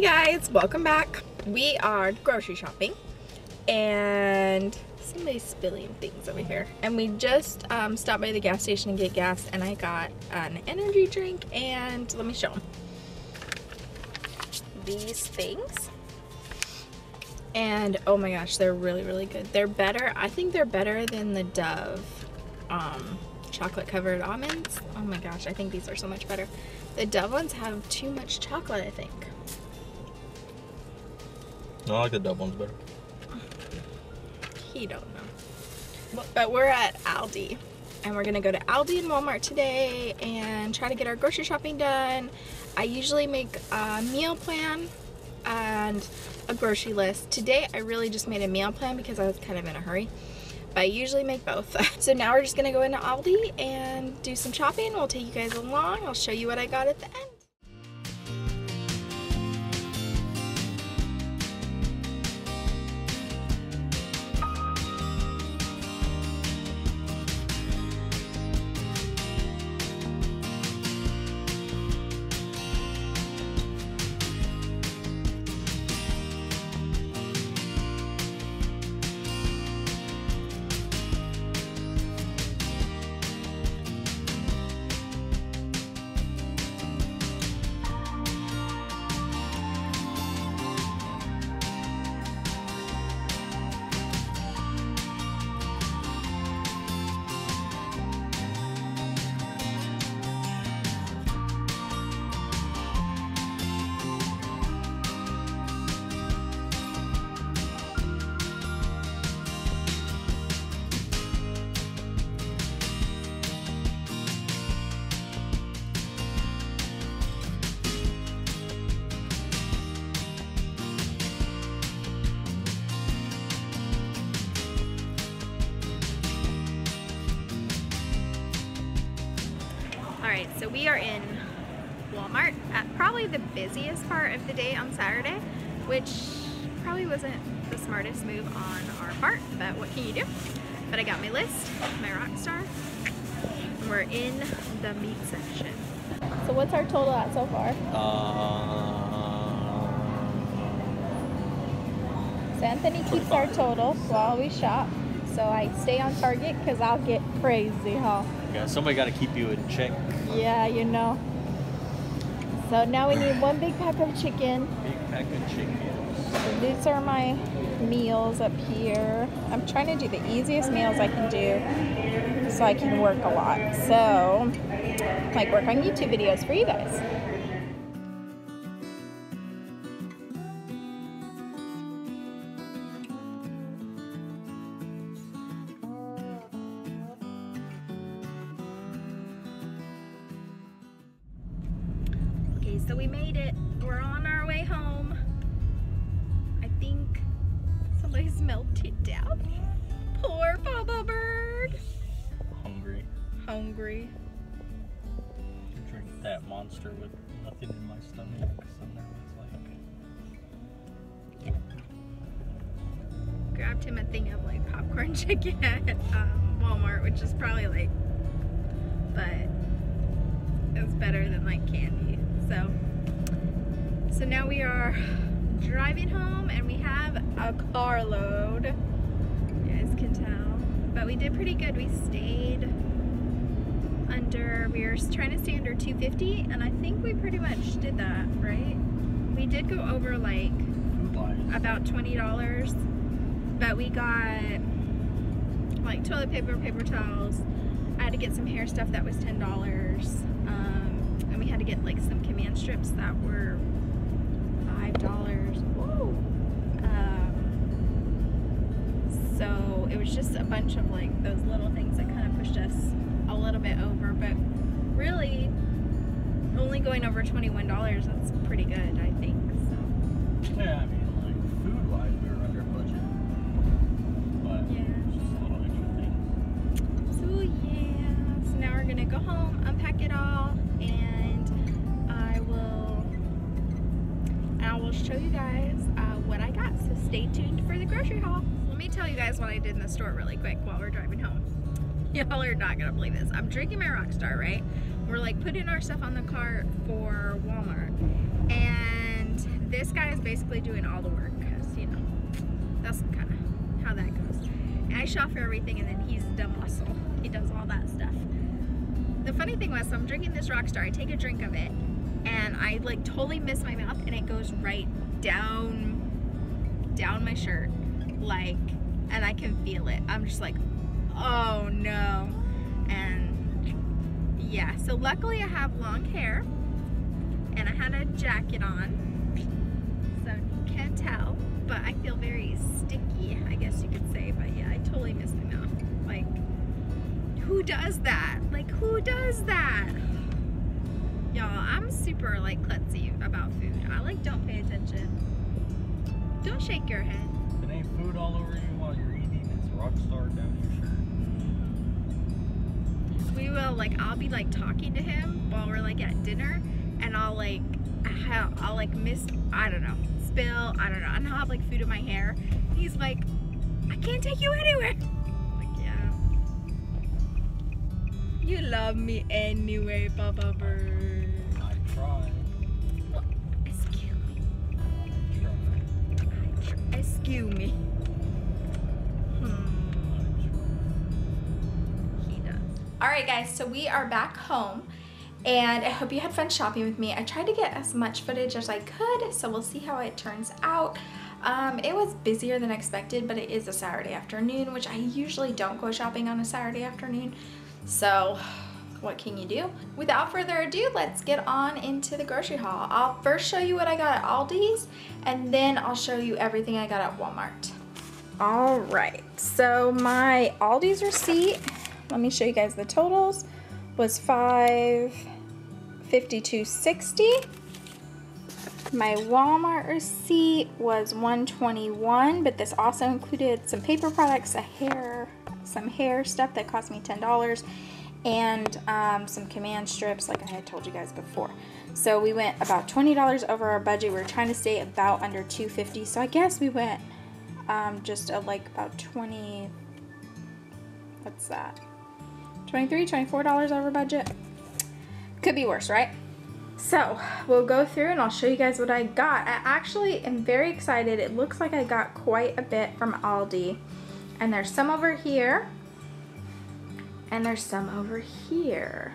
Hey guys, welcome back. We are grocery shopping and somebody's spilling things over here, and we just stopped by the gas station to get gas, and I got an energy drink. And let me show them these things. And oh my gosh, they're really good. They're better, I think they're better than the Dove chocolate covered almonds. Oh my gosh, I think these are so much better. The Dove ones have too much chocolate, I think. No, I like the Dove ones better. He don't know. But we're at Aldi, and we're gonna go to Aldi and Walmart today and try to get our grocery shopping done. I usually make a meal plan and a grocery list. Today I really just made a meal plan because I was kind of in a hurry. But I usually make both. So now we're just gonna go into Aldi and do some shopping. We'll take you guys along. I'll show you what I got at the end. Alright, so we are in Walmart at probably the busiest part of the day on Saturday, which probably wasn't the smartest move on our part, but what can you do? But I got my list, my rock star, and we're in the meat section. So what's our total at so far? So Anthony keeps our total while we shop, so I stay on target because I'll get crazy, huh? Yeah, somebody got to keep you in check. Yeah, you know. So now we need one big pack of chicken. Big pack of chicken. So these are my meals up here. I'm trying to do the easiest meals I can do so I can work a lot. So I like work on YouTube videos for you guys. So we made it. We're on our way home. I think somebody's melted down. Poor Papa Bird. Hungry. Drink that monster with nothing in my stomach. Yeah. Grabbed him a thing of like popcorn chicken at Walmart, which is probably like, but it's better than like candy. So now we are driving home, and we have a carload. You guys can tell. But we did pretty good. We were trying to stay under 250, and I think we pretty much did that, right? We did go over like about $20, but we got like toilet paper, paper towels. I had to get some hair stuff that was $10. And we had to get like some command strips that were $5. Whoa. So it was just a bunch of like those little things that kind of pushed us a little bit over, but really only going over $21, that's pretty good, I think. So yeah, I mean like food wise we were under budget. But yeah. Just a little extra things. So yeah. So now we're gonna go home, unpack it all, and I will show you guys what I got, so stay tuned for the grocery haul. Let me tell you guys what I did in the store really quick while we're driving home. Y'all are not gonna believe this. I'm drinking my Rockstar, right? We're like putting our stuff on the cart for Walmart, and this guy is basically doing all the work, because, you know, that's kind of how that goes. And I shop for everything, and then he's the muscle. He does all that stuff. The funny thing was, so I'm drinking this Rockstar. I take a drink of it, and I like totally miss my mouth, and it goes right down my shirt, like, and I can feel it. I'm just like, oh no. And yeah, so luckily I have long hair, and I had a jacket on, so you can't tell, but I feel very sticky, I guess you could say. But yeah, I totally miss my mouth. Like, who does that? Like, who does that? Y'all, I'm super like klutzy about food. I like don't pay attention. Don't shake your head. It ain't food all over you while you're eating. It's Rockstar down your shirt. We will, like, I'll be like talking to him while we're like at dinner, and I'll like miss, I don't know, spill, I don't know, and I'll have like food in my hair, and he's like, I can't take you anywhere. I'm like, yeah, you love me anyway, Bubba Bird. I try. Well, excuse me. Excuse me. Alright guys, so we are back home, and I hope you had fun shopping with me. I tried to get as much footage as I could, so we'll see how it turns out. It was busier than expected, but it is a Saturday afternoon, which I usually don't go shopping on a Saturday afternoon, so what can you do? Without further ado, let's get on into the grocery haul. I'll first show you what I got at Aldi's, and then I'll show you everything I got at Walmart. Alright, so my Aldi's receipt, let me show you guys the totals, was $5.52.60. My Walmart receipt was $1.21, but this also included some paper products, some hair stuff that cost me $10, and some Command strips, like I had told you guys before. So we went about $20 over our budget. We were trying to stay about under $2.50, so I guess we went just like about 20, what's that? $23, $24 over budget. Could be worse, right? So we'll go through and I'll show you guys what I got. I actually am very excited. It looks like I got quite a bit from Aldi. And there's some over here. And there's some over here.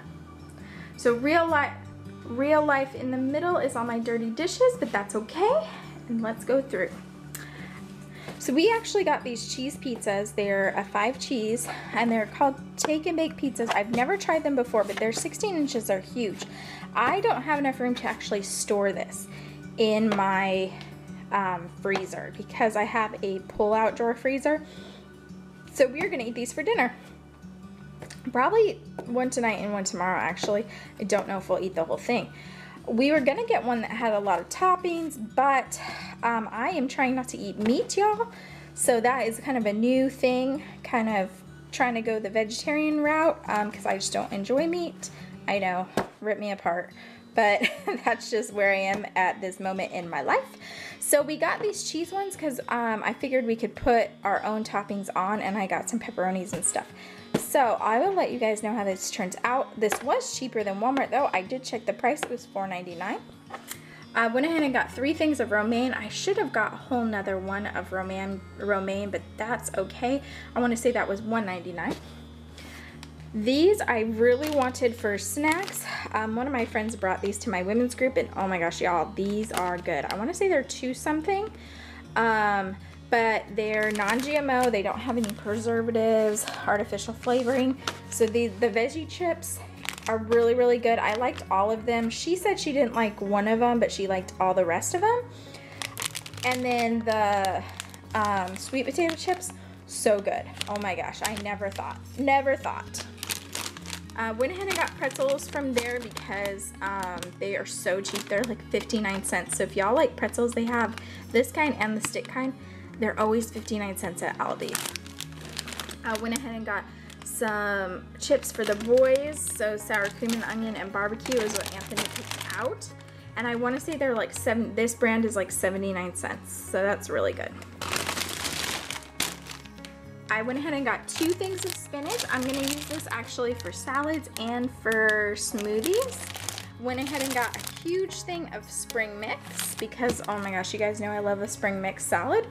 So real life in the middle is all my dirty dishes, but that's okay. And let's go through. So we actually got these cheese pizzas. They're a 5 cheese, and they're called take and bake pizzas. I've never tried them before, but they're 16 inches, they're huge. I don't have enough room to actually store this in my freezer, because I have a pull-out drawer freezer. So we're gonna eat these for dinner. Probably one tonight and one tomorrow, actually. I don't know if we'll eat the whole thing. We were gonna get one that had a lot of toppings, but I am trying not to eat meat, y'all. So that is kind of a new thing, kind of trying to go the vegetarian route, because I just don't enjoy meat. I know, rip me apart. But that's just where I am at this moment in my life. So we got these cheese ones because I figured we could put our own toppings on, and I got some pepperonis and stuff. So I will let you guys know how this turns out. This was cheaper than Walmart though. I did check the price, it was $4.99. I went ahead and got 3 things of romaine. I should have got a whole nother one of romaine, but that's okay. I want to say that was $1.99. These I really wanted for snacks. One of my friends brought these to my women's group, and oh my gosh, y'all, these are good. I want to say they're 2 something. But they're non-GMO, they don't have any preservatives, artificial flavoring. So the veggie chips are really, really good. I liked all of them. She said she didn't like one of them, but she liked all the rest of them. And then the sweet potato chips, so good. Oh my gosh, I never thought. Went ahead and got pretzels from there because they are so cheap. They're like 59 cents. So if y'all like pretzels, they have this kind and the stick kind. They're always 59 cents at Aldi. I went ahead and got some chips for the boys. So sour cream and onion and barbecue is what Anthony picked out. And I want to say they're like this brand is like 79 cents. So that's really good. I went ahead and got 2 things of spinach. I'm going to use this actually for salads and for smoothies. went ahead and got a huge thing of spring mix because, oh my gosh, you guys know I love a spring mix salad.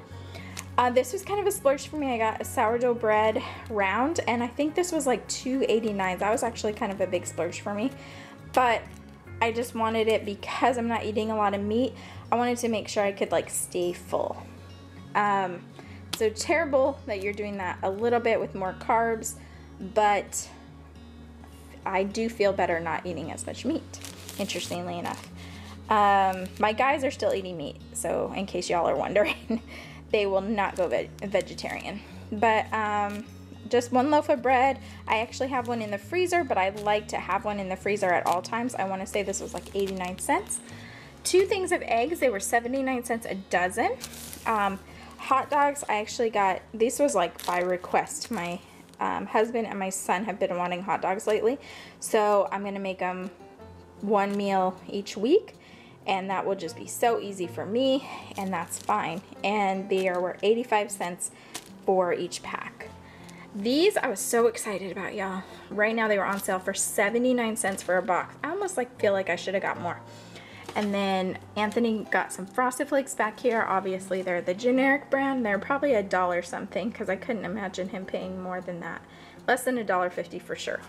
This was kind of a splurge for me. I got a sourdough bread round, and I think this was like $2.89. That was actually kind of a big splurge for me, but I just wanted it because I'm not eating a lot of meat. I wanted to make sure I could like stay full. So terrible that you're doing that a little bit with more carbs, but I do feel better not eating as much meat, interestingly enough. My guys are still eating meat, so in case y'all are wondering, they will not go vegetarian. But just one loaf of bread. I actually have one in the freezer, but I like to have one in the freezer at all times. I want to say this was like 89 cents. Two things of eggs. They were 79 cents a dozen. Hot dogs, I actually got, this was like by request. My husband and my son have been wanting hot dogs lately, so I'm going to make them one meal each week, and that will just be so easy for me, and that's fine. And there were 85 cents for each pack. These I was so excited about, y'all. Right now they were on sale for 79 cents for a box. I almost like feel like I should have got more. And then Anthony got some Frosted Flakes back here. Obviously they're the generic brand. They're probably $1 something because I couldn't imagine him paying more than that. Less than $1.50 for sure.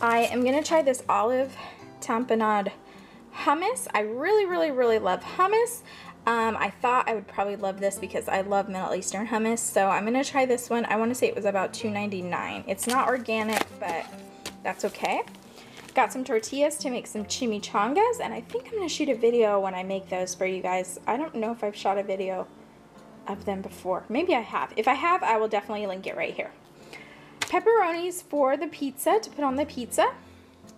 I am gonna try this olive tamponade hummus. I really, really, really love hummus. I thought I would probably love this because I love Middle Eastern hummus, so I'm gonna try this one. I want to say it was about $2.99. It's not organic, but that's okay. Got some tortillas to make some chimichangas, and I think I'm gonna shoot a video when I make those for you guys. I don't know if I've shot a video of them before. Maybe I have. If I have, I will definitely link it right here. Pepperonis for the pizza, to put on the pizza.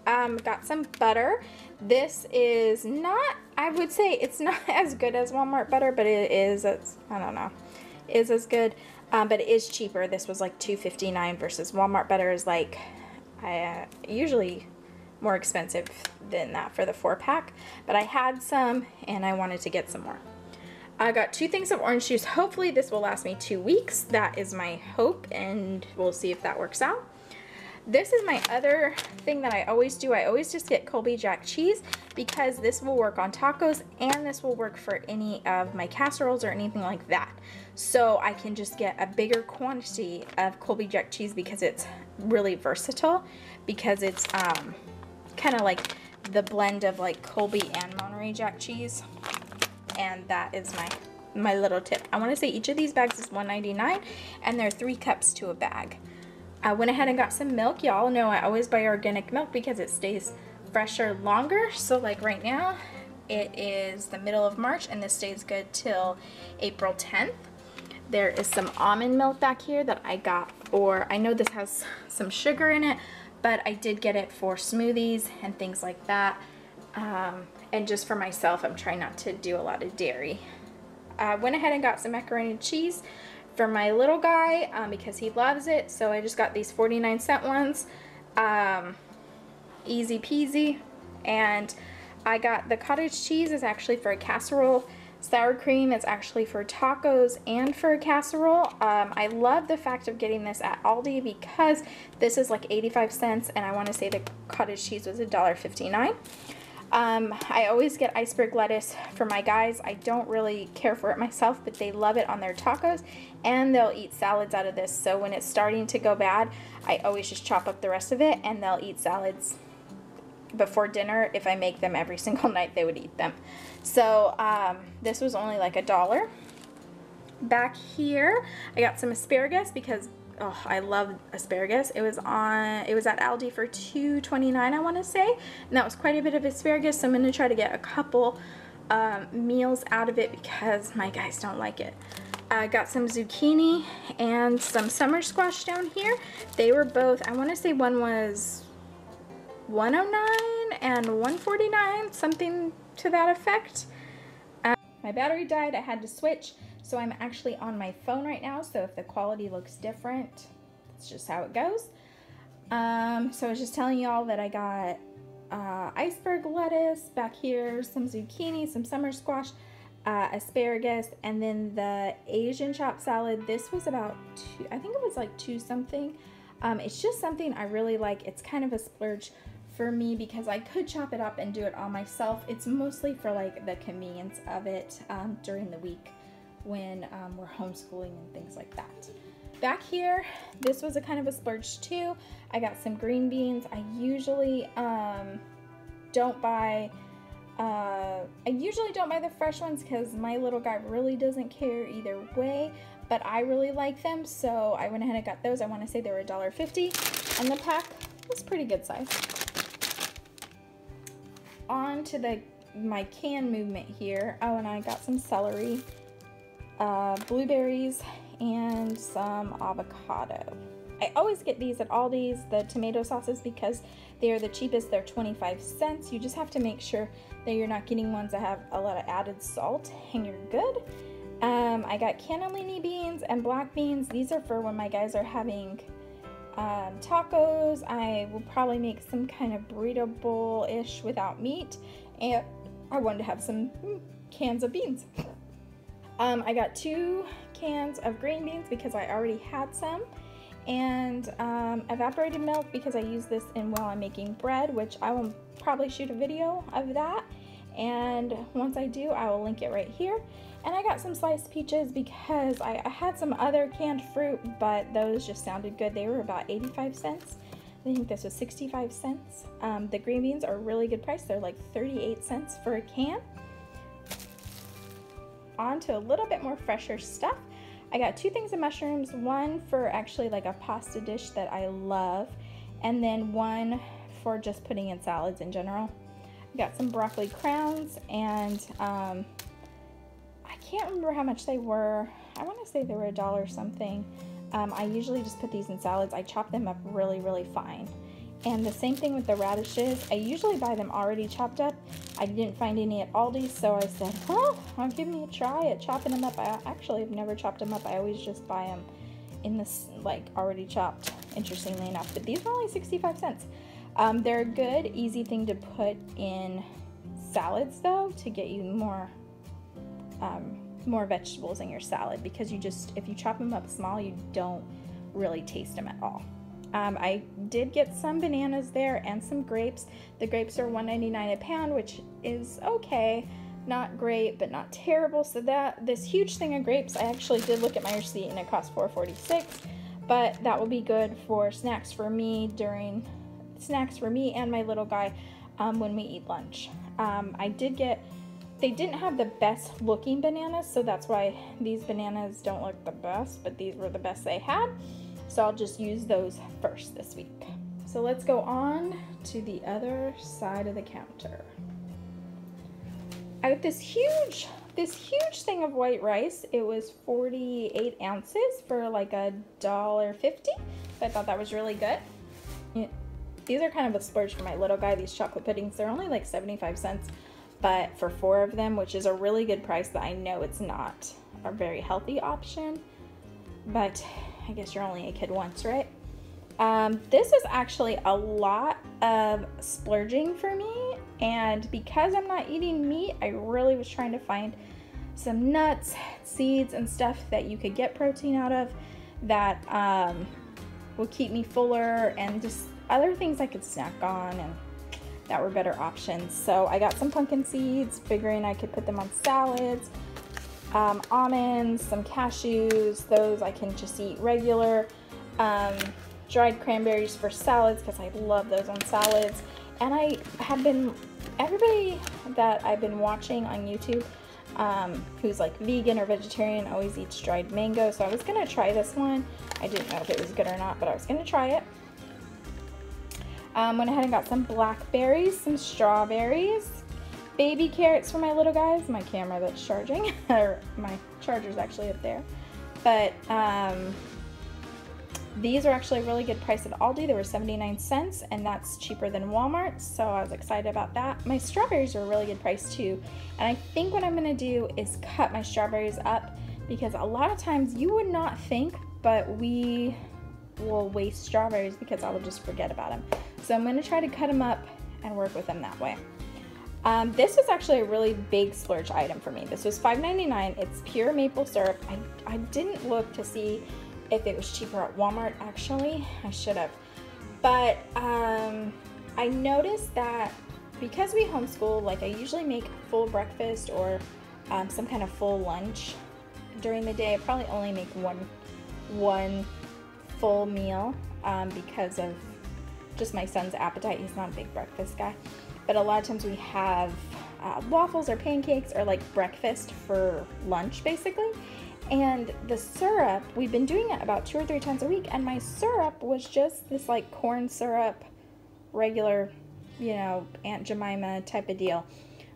Got some butter. This is not, I would say it's not as good as Walmart butter, but it is, I don't know, is as good, but it is cheaper. This was like $2.59 versus Walmart butter is like usually more expensive than that for the 4-pack, but I had some and I wanted to get some more. I got two things of orange juice. Hopefully this will last me 2 weeks. That is my hope, and we'll see if that works out. This is my other thing that I always do. I always just get Colby Jack cheese because this will work on tacos, and this will work for any of my casseroles or anything like that. So I can just get a bigger quantity of Colby Jack cheese because it's really versatile, because it's kind of like the blend of like Colby and Monterey Jack cheese. And that is my little tip. I want to say each of these bags is $1.99, and there are 3 cups to a bag. I went ahead and got some milk. Y'all know I always buy organic milk because it stays fresher longer. So like right now, it is the middle of March, and this stays good till April 10th. There is some almond milk back here that I got, or I know this has some sugar in it, but I did get it for smoothies and things like that. And just for myself, I'm trying not to do a lot of dairy. I went ahead and got some macaroni and cheese for my little guy because he loves it, so I just got these 49-cent ones, easy peasy. And I got the cottage cheese is actually for a casserole, sour cream is actually for tacos and for a casserole. I love the fact of getting this at Aldi because this is like 85 cents, and I want to say the cottage cheese was $1.59. I always get iceberg lettuce for my guys. I don't really care for it myself, but they love it on their tacos, and they'll eat salads out of this. So when it's starting to go bad, I always just chop up the rest of it, and they'll eat salads before dinner. If I make them every single night, they would eat them. So this was only like $1. Back here, I got some asparagus because oh, I love asparagus. It was at Aldi for $2.29, I want to say, and that was quite a bit of asparagus. So I'm going to try to get a couple meals out of it because my guys don't like it. I got some zucchini and some summer squash down here. They were both, I want to say one was $1.09 and $1.49, something to that effect. My battery died. I had to switch. So I'm actually on my phone right now, so if the quality looks different, it's just how it goes. So I was just telling y'all that I got iceberg lettuce back here, some zucchini, some summer squash, asparagus, and then the Asian chopped salad. This was about $2, I think it was like $2 something. It's just something I really like. It's kind of a splurge for me because I could chop it up and do it all myself. It's mostly for like the convenience of it during the week when we're homeschooling and things like that. Back here, this was a kind of a splurge too. I got some green beans. I usually don't buy the fresh ones because my little guy really doesn't care either way, but I really like them, so I went ahead and got those. I want to say they were $1.50, and the pack was pretty good size. On to my can movement here. Oh, and I got some celery, blueberries, and some avocado. I always get these at Aldi's, the tomato sauces, because they are the cheapest. They're 25 cents. You just have to make sure that you're not getting ones that have a lot of added salt, and you're good. I got cannellini beans and black beans. These are for when my guys are having tacos. I will probably make some kind of burrito bowl-ish without meat, and I wanted to have some cans of beans. I got 2 cans of green beans because I already had some, and evaporated milk because I use this in while I'm making bread, which I will probably shoot a video of that, and once I do, I will link it right here. And I got some sliced peaches because I had some other canned fruit, but those just sounded good. They were about 85 cents. I think this was 65 cents. The green beans are a really good price. They're like 38 cents for a can. On to a little bit more fresher stuff. I got 2 things of mushrooms, one for actually like a pasta dish that I love, and then one for just putting in salads in general. I got some broccoli crowns, and I can't remember how much they were. I want to say they were $1 something. I usually just put these in salads. I chop them up really, really fine. And the same thing with the radishes. I usually buy them already chopped up. I didn't find any at Aldi, so I said, well, I'll give me a try at chopping them up. I actually have never chopped them up. I always just buy them in this, like, already chopped, interestingly enough. But these are only 65 cents. They're a good, easy thing to put in salads, though, to get you more vegetables in your salad, because you just, if you chop them up small, you don't really taste them at all. I did get some bananas there and some grapes. The grapes are $1.99 a pound, which is okay. Not great, but not terrible. So that this huge thing of grapes, I actually did look at my receipt and it cost $4.46, but that will be good for snacks for me and my little guy when we eat lunch. They didn't have the best looking bananas, so that's why these bananas don't look the best, but these were the best they had. So I'll just use those first this week. So let's go on to the other side of the counter. I got this huge thing of white rice. It was 48 ounces for like $1.50. So I thought that was really good. These are kind of a splurge for my little guy, these chocolate puddings. They're only like 75 cents, but for 4 of them, which is a really good price that I know it's not a very healthy option, but I guess you're only a kid once, right? This is actually a lot of splurging for me, and because I'm not eating meat, I really was trying to find some nuts, seeds, and stuff that you could get protein out of that will keep me fuller, and just other things I could snack on and that were better options. So I got some pumpkin seeds, figuring I could put them on salads. Almonds, some cashews, those I can just eat regular, dried cranberries for salads because I love those on salads. And everybody that I've been watching on YouTube who's like vegan or vegetarian always eats dried mango, so I was going to try this one. I didn't know if it was good or not, but I was going to try it. Went ahead and got some blackberries, some strawberries, baby carrots for my little guys. My camera that's charging, or my charger's actually up there. But these are actually a really good price at Aldi. They were 79 cents, and that's cheaper than Walmart, so I was excited about that. My strawberries are a really good price too, and I think what I'm gonna do is cut my strawberries up, because a lot of times you would not think, but we will waste strawberries because I will just forget about them. So I'm gonna try to cut them up and work with them that way. This was actually a really big splurge item for me. This was $5.99. It's pure maple syrup. I didn't look to see if it was cheaper at Walmart, actually. I should have. But I noticed that because we homeschool, like I usually make full breakfast or some kind of full lunch during the day. I probably only make one full meal because of just my son's appetite. He's not a big breakfast guy. But a lot of times we have waffles or pancakes or like breakfast for lunch basically. And the syrup, we've been doing it about 2 or 3 times a week, and my syrup was just this like corn syrup, regular, you know, Aunt Jemima type of deal,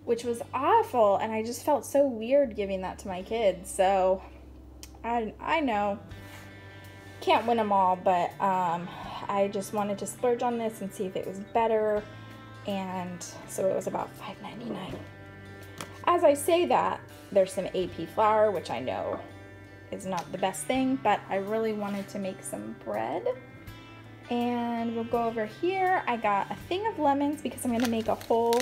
which was awful, and I just felt so weird giving that to my kids. So I know, can't win them all, but I just wanted to splurge on this and see if it was better, and so it was about $5.99. As I say that, there's some AP flour, which I know is not the best thing, but I really wanted to make some bread. And we'll go over here. I got a thing of lemons because I'm going to make a whole,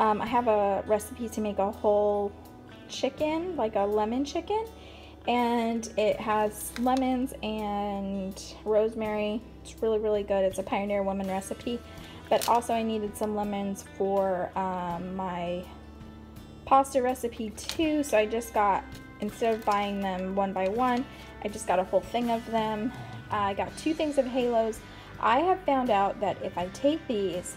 I have a recipe to make a whole chicken, like a lemon chicken. And it has lemons and rosemary. It's really, really good. It's a Pioneer Woman recipe. But also I needed some lemons for my pasta recipe too, so I just got, instead of buying them one by one, I just got a whole thing of them. I got 2 things of halos. I have found out that if I take these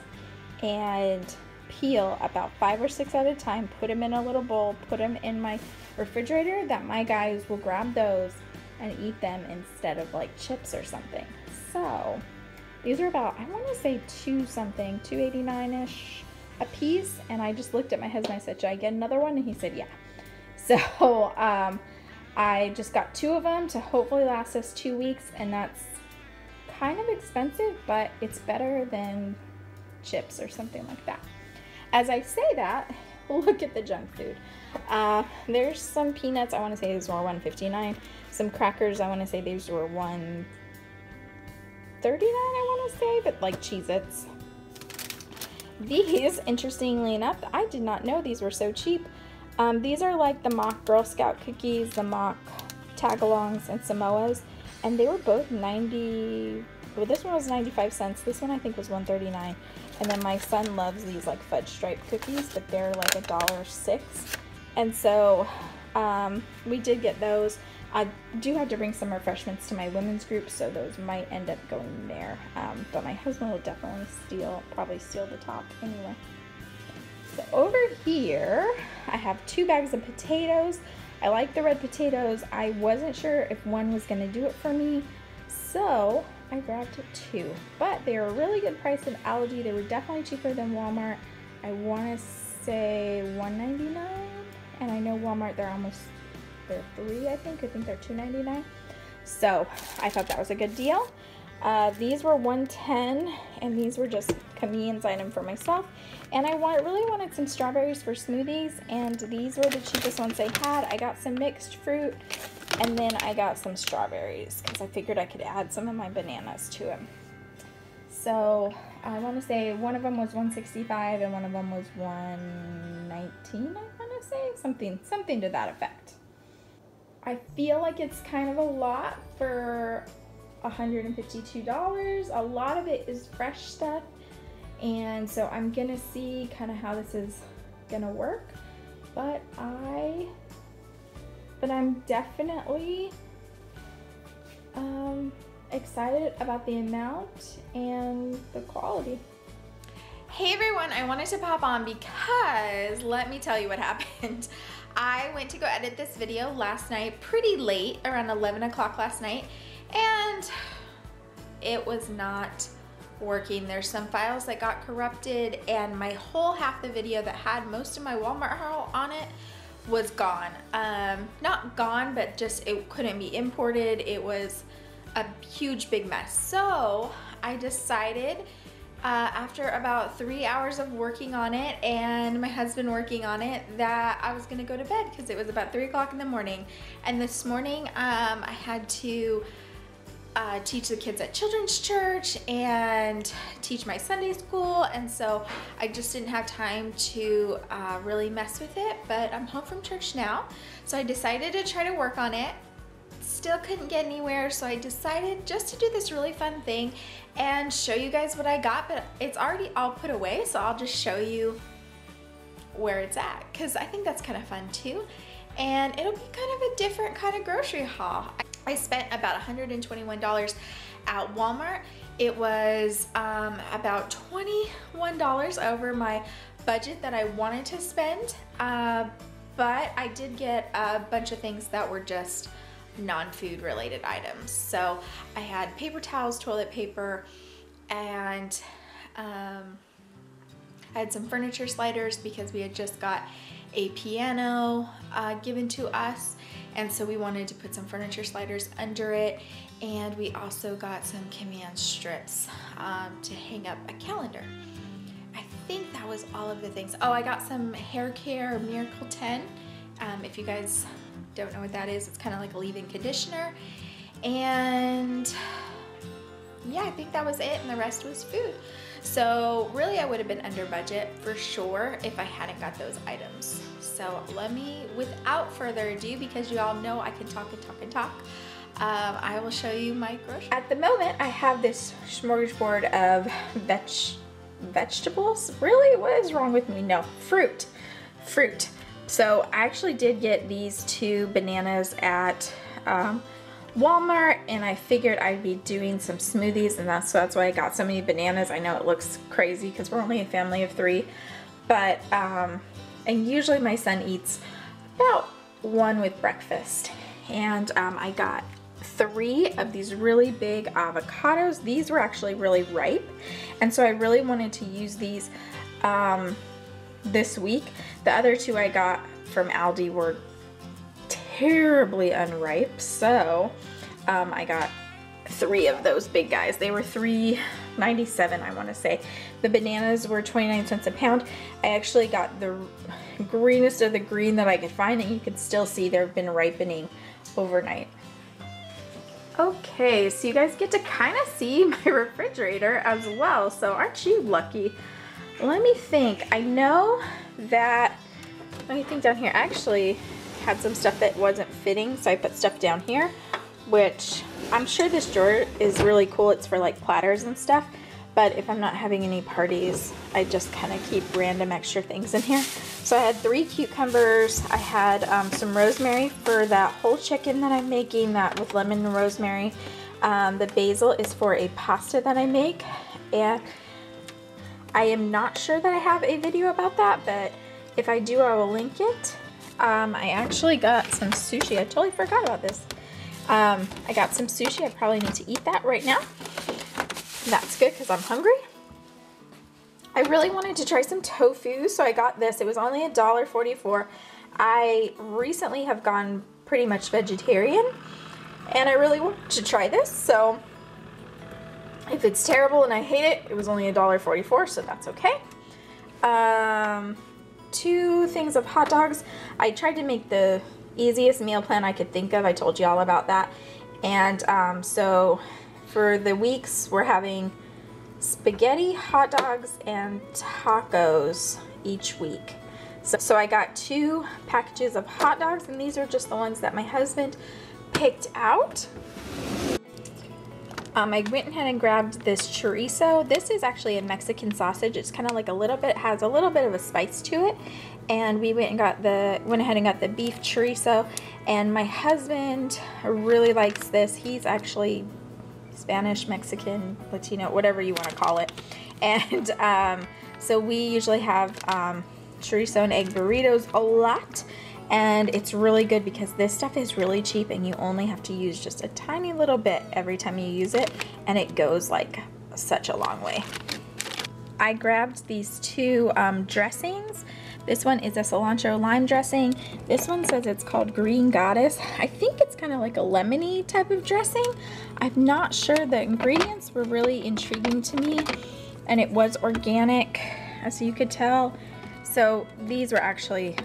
and peel about 5 or 6 at a time, put them in a little bowl, put them in my refrigerator, that my guys will grab those and eat them instead of like chips or something. So these are about, I want to say 2 something, $2.89-ish a piece, and I just looked at my husband. I said, should I get another one? And he said, yeah. So I just got 2 of them to hopefully last us 2 weeks, and that's kind of expensive, but it's better than chips or something like that. As I say that, look at the junk food. There's some peanuts. I want to say these were $1.59. Some crackers. I want to say these were $1.39. I want to say, but like Cheez-Its. These, interestingly enough, I did not know these were so cheap. These are like the mock Girl Scout cookies, the mock Tagalongs, and Samoas, and they were both 90, well, this one was 95 cents, this one I think was $1.39, and then my son loves these like fudge stripe cookies, but they're like $1.06, and so we did get those. I do have to bring some refreshments to my women's group, so those might end up going there. But my husband will definitely probably steal the top anyway. So over here, I have 2 bags of potatoes. I like the red potatoes. I wasn't sure if one was going to do it for me, so I grabbed 2. But they are a really good price at Aldi. They were definitely cheaper than Walmart. I want to say $1.99, and I know Walmart, they're almost... they're 3, I think they're $2.99, so I thought that was a good deal. These were $1.10, and these were just convenience item for myself, and I really wanted some strawberries for smoothies, and these were the cheapest ones they had. I got some mixed fruit, and then I got some strawberries because I figured I could add some of my bananas to them. So I want to say one of them was $1.65 and one of them was $1.19, I want to say, something to that effect. I feel like it's kind of a lot for $152. A lot of it is fresh stuff, and so I'm gonna see kind of how this is gonna work, but I'm definitely excited about the amount and the quality. Hey everyone, I wanted to pop on because let me tell you what happened. I went to go edit this video last night, pretty late, around 11 o'clock last night, and it was not working. There's some files that got corrupted, and my whole half the video that had most of my Walmart haul on it was gone. Not gone, but just it couldn't be imported. It was a huge big mess. So I decided after about 3 hours of working on it and my husband working on it that I was gonna go to bed because it was about 3 o'clock in the morning. And this morning I had to teach the kids at children's church and teach my Sunday school, and so I just didn't have time to really mess with it. But I'm home from church now, so I decided to try to work on it still couldn't get anywhere, so I decided just to do this really fun thing and show you guys what I got, but it's already all put away, so I'll just show you where it's at, because I think that's kind of fun too, and it'll be kind of a different kind of grocery haul. I spent about $121 at Walmart. It was about $21 over my budget that I wanted to spend, but I did get a bunch of things that were just non-food related items. So I had paper towels, toilet paper, and I had some furniture sliders because we had just got a piano given to us, and so we wanted to put some furniture sliders under it, and we also got some command strips to hang up a calendar. I think that was all of the things. Oh, I got some hair care Miracle 10. If you guys don't know what that is, it's kind of like a leave-in conditioner, and yeah, I think that was it, and the rest was food. So really I would have been under budget for sure if I hadn't got those items. So let me, without further ado, because you all know I can talk and talk and talk, I will show you my grocery. At the moment I have this smorgasbord of vegetables. Really, what is wrong with me? No, fruit. So I actually did get these two bananas at Walmart, and I figured I'd be doing some smoothies, and that's why I got so many bananas. I know it looks crazy because we're only a family of three, but and usually my son eats about one with breakfast, and I got three of these really big avocados. These were actually really ripe, and so I really wanted to use these this week. The other two I got from Aldi were terribly unripe, so I got three of those big guys. They were $3.97, I want to say. The bananas were 29 cents a pound. I actually got the greenest of the green that I could find, and you can still see they've been ripening overnight. Okay, so you guys get to kind of see my refrigerator as well, so aren't you lucky? Let me think. I know that, let me think down here. Actually, had some stuff that wasn't fitting, so I put stuff down here, which I'm sure this drawer is really cool. It's for like platters and stuff, but if I'm not having any parties, I just kind of keep random extra things in here. So I had three cucumbers. I had some rosemary for that whole chicken that I'm making, that with lemon and rosemary. The basil is for a pasta that I make, and I am not sure that I have a video about that, but if I do, I will link it. I actually got some sushi. I totally forgot about this. I got some sushi. I probably need to eat that right now. And that's good because I'm hungry. I really wanted to try some tofu, so I got this. It was only $1.44. I recently have gone pretty much vegetarian, and I really wanted to try this, so if it's terrible and I hate it, it was only $1.44, so that's okay. Two things of hot dogs. I tried to make the easiest meal plan I could think of. I told you all about that. And so for the weeks, we're having spaghetti, hot dogs, and tacos each week. So I got two packages of hot dogs, and these are just the ones that my husband picked out. I went ahead and grabbed this chorizo. This is actually a Mexican sausage. It's kind of like a little bit, has a little bit of a spice to it. And we went ahead and got the beef chorizo. And my husband really likes this. He's actually Spanish, Mexican, Latino, whatever you want to call it. And so we usually have chorizo and egg burritos a lot. And it's really good because this stuff is really cheap, and you only have to use just a tiny little bit every time you use it, and it goes like such a long way. I grabbed these two dressings. This one is a cilantro lime dressing. This one says it's called Green Goddess. I think it's kind of like a lemony type of dressing. I'm not sure. The ingredients were really intriguing to me, and it was organic, as you could tell. So these were actually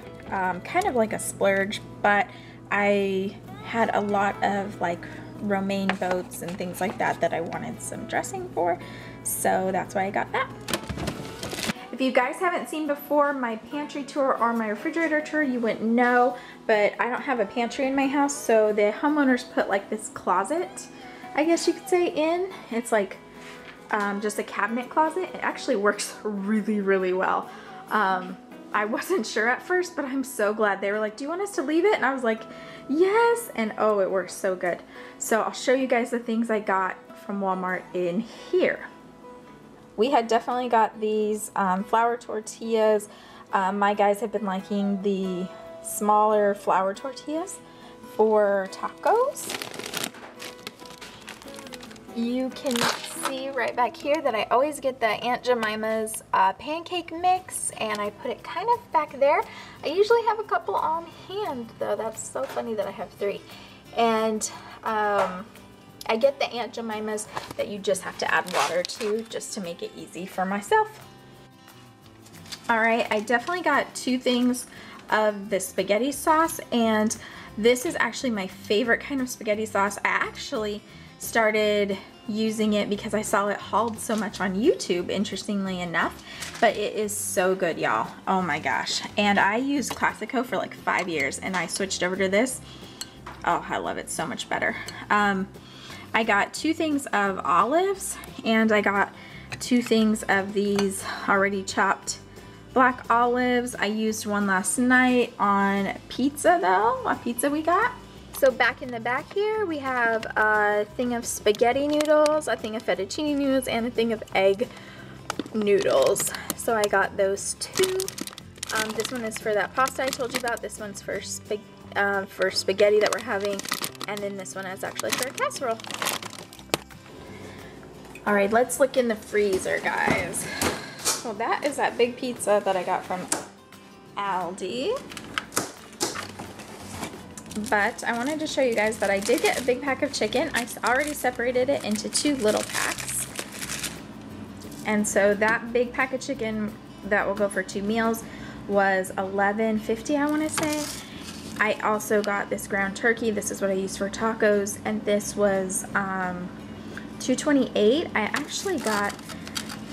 kind of like a splurge, but I had a lot of like romaine boats and things like that that I wanted some dressing for, so that's why I got that. If you guys haven't seen before my pantry tour or my refrigerator tour, you wouldn't know, but I don't have a pantry in my house, so the homeowners put like this closet, I guess you could say, in. It's like just a cabinet closet. It actually works really, really well. I wasn't sure at first, but I'm so glad. They were like, do you want us to leave it? And I was like, yes. And oh, it works so good. So I'll show you guys the things I got from Walmart in here. We had definitely got these flour tortillas. My guys have been liking the smaller flour tortillas for tacos. You can see right back here that I always get the Aunt Jemima's pancake mix, and I put it kind of back there. I usually have a couple on hand though. That's so funny that I have three. And I get the Aunt Jemima's that you just have to add water to, just to make it easy for myself. Alright, I definitely got two things of the spaghetti sauce, and this is actually my favorite kind of spaghetti sauce. I actually started using it because I saw it hauled so much on YouTube, interestingly enough, but it is so good, y'all. Oh my gosh. And I used Classico for like 5 years, and I switched over to this. Oh, I love it so much better. I got two things of olives, and I got two things of these already chopped black olives. I used one last night on pizza though, a pizza we got. So back in the back here, we have a thing of spaghetti noodles, a thing of fettuccine noodles, and a thing of egg noodles. So I got those two. This one is for that pasta I told you about. This one's for spaghetti that we're having. And then this one is actually for a casserole. All right, let's look in the freezer, guys. Well, that is that big pizza that I got from Aldi. But I wanted to show you guys that I did get a big pack of chicken. I already separated it into two little packs. And so that big pack of chicken that will go for 2 meals was $11.50, I want to say. I also got this ground turkey. This is what I use for tacos. And this was $2.28. I actually got,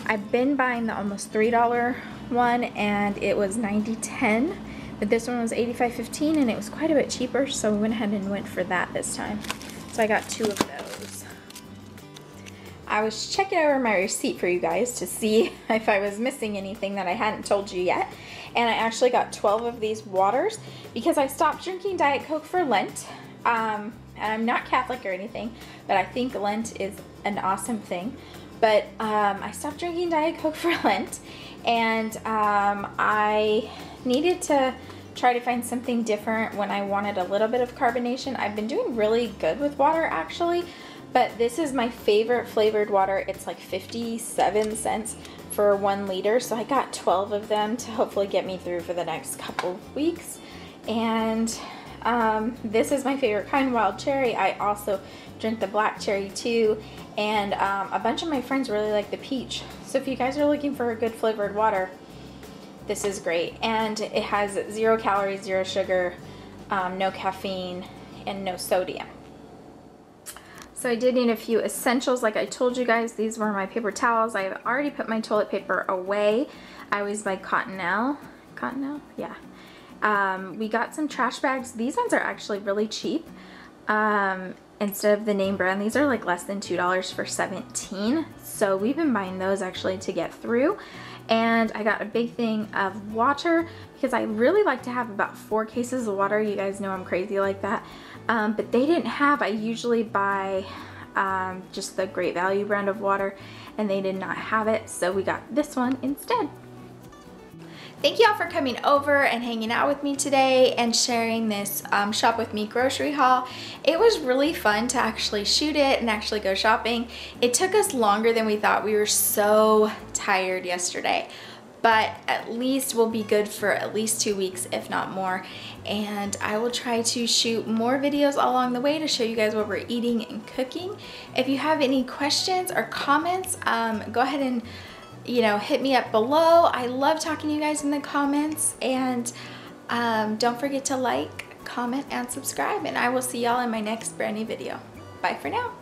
I've been buying the almost $3 one, and it was $90.10. But this one was $85.15, and it was quite a bit cheaper, so we went ahead and went for that this time. So I got two of those. I was checking over my receipt for you guys to see if I was missing anything that I hadn't told you yet. And I actually got 12 of these waters because I stopped drinking Diet Coke for Lent. And I'm not Catholic or anything, but I think Lent is an awesome thing. But I stopped drinking Diet Coke for Lent, and I needed to try to find something different when I wanted a little bit of carbonation. I've been doing really good with water actually, but this is my favorite flavored water. It's like 57 cents for 1 liter, so I got 12 of them to hopefully get me through for the next couple of weeks. And this is my favorite kind, wild cherry. I also drink the black cherry too, and a bunch of my friends really like the peach. So if you guys are looking for a good flavored water, this is great. And it has 0 calories, 0 sugar, no caffeine, and no sodium. So I did need a few essentials. Like I told you guys, these were my paper towels. I have already put my toilet paper away. I always buy Cottonelle. Cottonelle? Yeah. We got some trash bags. These ones are actually really cheap. Instead of the name brand, these are like less than $2 for 17. So we've been buying those actually to get through. And I got a big thing of water because I really like to have about 4 cases of water. You guys know I'm crazy like that. But they didn't have, I usually buy just the Great Value brand of water, and they did not have it. So we got this one instead. Thank you all for coming over and hanging out with me today and sharing this shop with me grocery haul. It was really fun to actually shoot it and actually go shopping. It took us longer than we thought. We were so tired yesterday, but at least we'll be good for at least 2 weeks, if not more. And I will try to shoot more videos along the way to show you guys what we're eating and cooking. If you have any questions or comments, go ahead and hit me up below. I love talking to you guys in the comments, and don't forget to like, comment, and subscribe, and I will see y'all in my next brand new video. Bye for now.